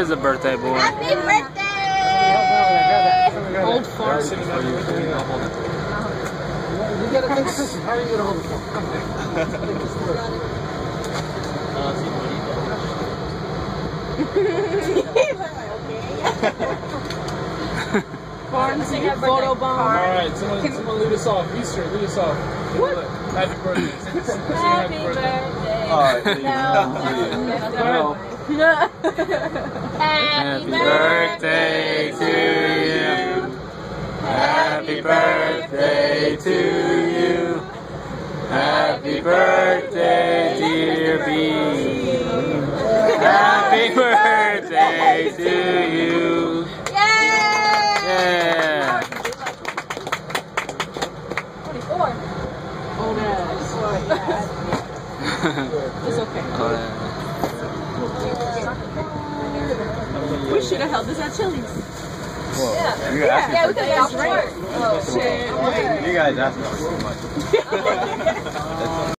is a birthday boy. Happy birthday! Old fart. You gotta think this. How are you gonna hold it? Photobomb. Alright, someone lead us off. Easter, lead us off. Happy birthday. Happy birthday. Alright, happy birthday to you. Happy birthday to you. Happy birthday, dear B. Happy birthday to you. Yeah. 44. Oh no. It's okay. We should have held this at Chili's. Whoa. Yeah, we could have asked for it. Oh, shit. You guys asked for so much.